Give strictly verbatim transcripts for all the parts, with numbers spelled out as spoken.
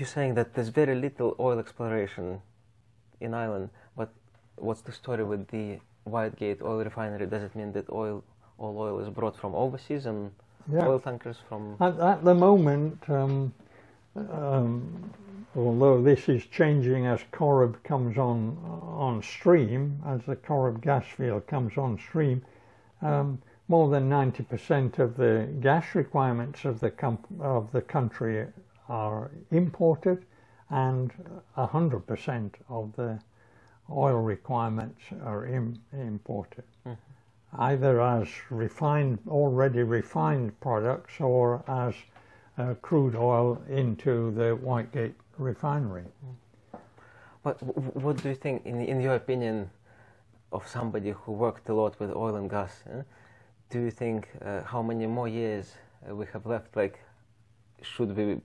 You're saying that there's very little oil exploration in Ireland, but what's the story with the Whitegate oil refinery? Does it mean that oil, all oil is brought from overseas and yeah. oil tankers from... At, at the moment, um, um, although this is changing as Corrib comes on, on stream, as the Corrib gas field comes on stream, um, more than ninety percent of the gas requirements of the, com of the country are imported, and one hundred percent of the oil requirements are im imported, mm-hmm. either as refined, already refined products, or as uh, crude oil into the Whitegate refinery. But what do you think, in, in your opinion, of somebody who worked a lot with oil and gas, eh? do you think uh, how many more years uh, we have left? Like, should we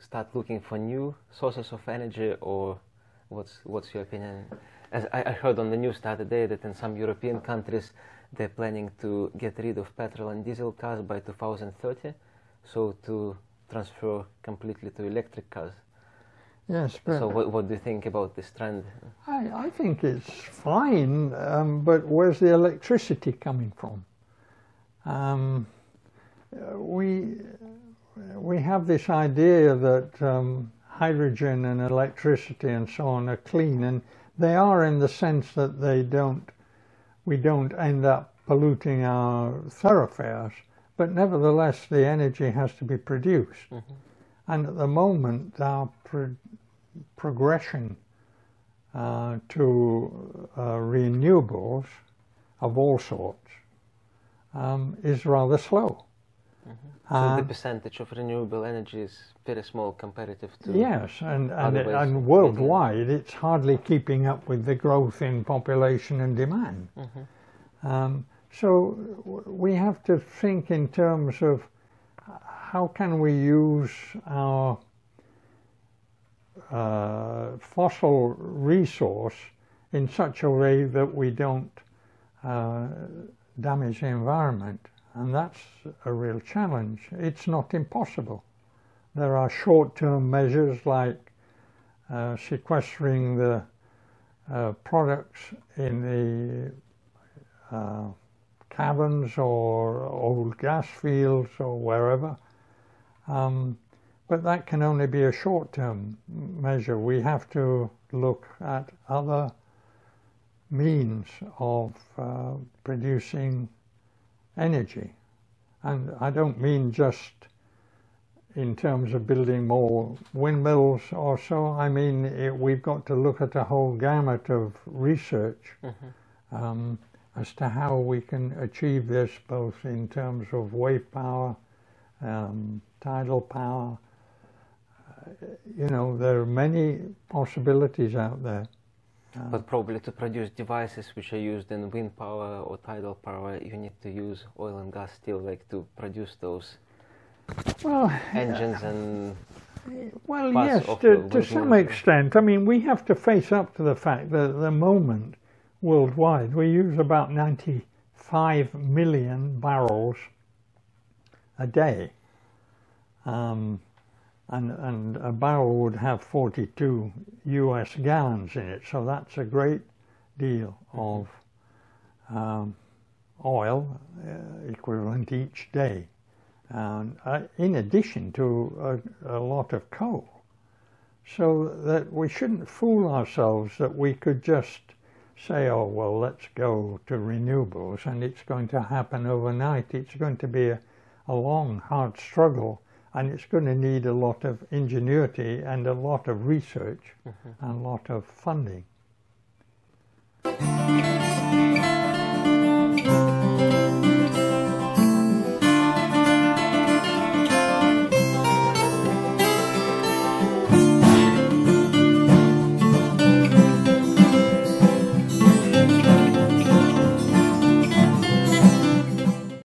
start looking for new sources of energy, or what's what's your opinion? As I, I heard on the news the other day that in some European countries they're planning to get rid of petrol and diesel cars by two thousand thirty, so to transfer completely to electric cars. Yes. But so what, what do you think about this trend? I, I think it's fine, um, but where's the electricity coming from? Um, we. We have this idea that um, hydrogen and electricity and so on are clean, and they are in the sense that they don't, we don't end up polluting our thoroughfares, but nevertheless the energy has to be produced. Mm-hmm. And at the moment our pro progression uh, to uh, renewables of all sorts um, is rather slow. Mm-hmm. So the percentage of renewable energy is very small comparative to... Yes, and, and, it, and worldwide it's hardly keeping up with the growth in population and demand. Mm-hmm. um, so we have to think in terms of how can we use our uh, fossil resource in such a way that we don't uh, damage the environment. And that's a real challenge. It's not impossible. There are short-term measures like uh, sequestering the uh, products in the uh, caverns or old gas fields or wherever. Um, but that can only be a short-term measure. We have to look at other means of uh, producing energy, and I don't mean just in terms of building more windmills or so. I mean it, we've got to look at a whole gamut of research mm-hmm. um, as to how we can achieve this, both in terms of wave power, um, tidal power. Uh, you know, there are many possibilities out there. But probably to produce devices which are used in wind power or tidal power, you need to use oil and gas still, like to produce those well, engines uh, and... Well, yes, to, to some extent. I mean, we have to face up to the fact that at the moment, worldwide, we use about ninety-five million barrels a day. Um, And, and a barrel would have forty-two U S gallons in it, so that's a great deal of um, oil uh, equivalent each day, and, uh, in addition to a, a lot of coal. So that we shouldn't fool ourselves that we could just say, oh well, let's go to renewables and it's going to happen overnight. It's going to be a, a long, hard struggle. And it's going to need a lot of ingenuity and a lot of research mm-hmm. and a lot of funding.